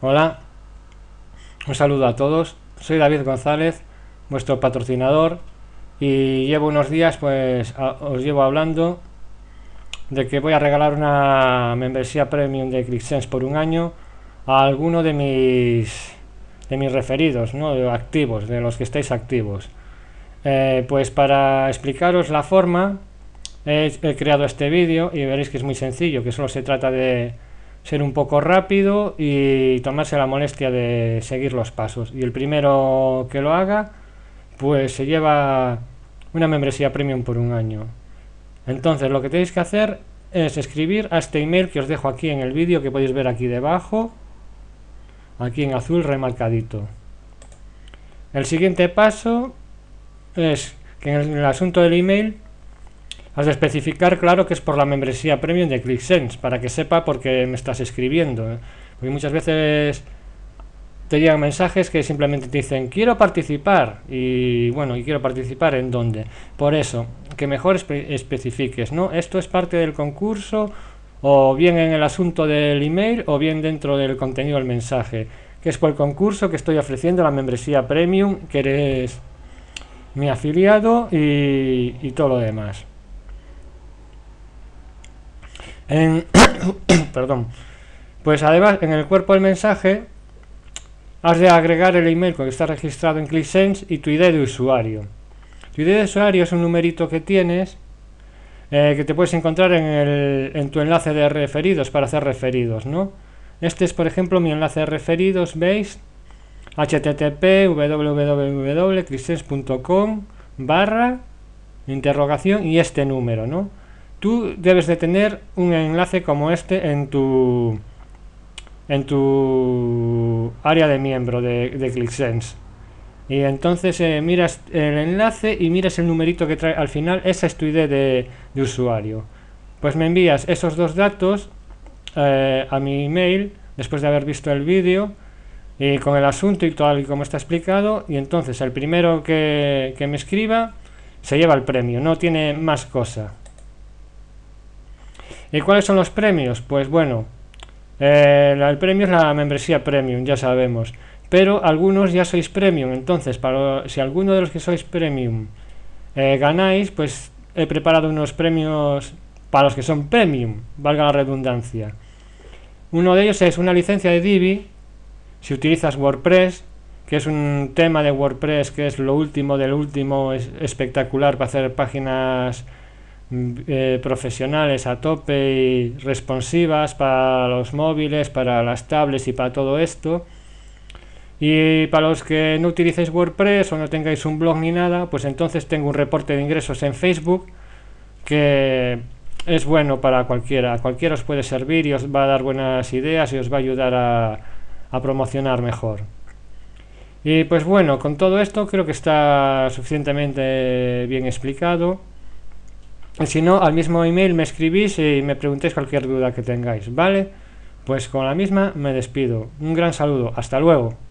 Hola, un saludo a todos. Soy David González, vuestro patrocinador, y llevo unos días, pues os llevo hablando de que voy a regalar una membresía premium de Clixsense por un año a alguno de mis referidos, ¿no? Activos, de los que estáis activos. Pues para explicaros la forma he creado este vídeo y veréis que es muy sencillo, que solo se trata de ser un poco rápido y tomarse la molestia de seguir los pasos, y el primero que lo haga pues se lleva una membresía premium por un año. Entonces lo que tenéis que hacer es escribir a este email que os dejo aquí en el vídeo, que podéis ver aquí debajo, aquí en azul remarcadito. El siguiente paso es que en el asunto del email has de especificar claro que es por la membresía premium de Clixsense, para que sepa por qué me estás escribiendo, ¿eh? Porque muchas veces te llegan mensajes que simplemente te dicen quiero participar, y bueno, ¿y quiero participar en dónde? Por eso, que mejor especifiques, ¿no? Esto es parte del concurso, o bien en el asunto del email, o bien dentro del contenido del mensaje, que es por el concurso que estoy ofreciendo la membresía premium, que eres mi afiliado y todo lo demás. Perdón. Pues además en el cuerpo del mensaje has de agregar el email con el que está registrado en Clixsense y tu ID de usuario. Tu ID de usuario es un numerito que tienes, que te puedes encontrar en tu enlace de referidos para hacer referidos, ¿no? Este es por ejemplo mi enlace de referidos, ¿veis? http://clixsense.com/ y este número, ¿no? Tú debes de tener un enlace como este en tu área de miembro de Clixsense, y entonces miras el enlace y miras el numerito que trae al final. Esa es tu ID de usuario. Pues me envías esos dos datos a mi email después de haber visto el vídeo, y con el asunto y tal y como está explicado, y entonces el primero que me escriba se lleva el premio, no tiene más cosa. ¿Y cuáles son los premios? Pues bueno, el premio es la membresía premium, ya sabemos, pero algunos ya sois premium. Entonces, si alguno de los que sois premium ganáis, pues he preparado unos premios para los que son premium, valga la redundancia. Uno de ellos es una licencia de Divi, si utilizas WordPress, que es un tema de WordPress que es lo último del último, es espectacular para hacer páginas profesionales a tope y responsivas para los móviles, para las tablets y para todo esto. Y para los que no utilicéis WordPress o no tengáis un blog ni nada, pues entonces tengo un reporte de ingresos en Facebook que es bueno para cualquiera, a cualquiera os puede servir y os va a dar buenas ideas y os va a ayudar a promocionar mejor. Y pues bueno, con todo esto creo que está suficientemente bien explicado. Si no, al mismo email me escribís y me preguntéis cualquier duda que tengáis, ¿vale? Pues con la misma me despido. Un gran saludo. Hasta luego.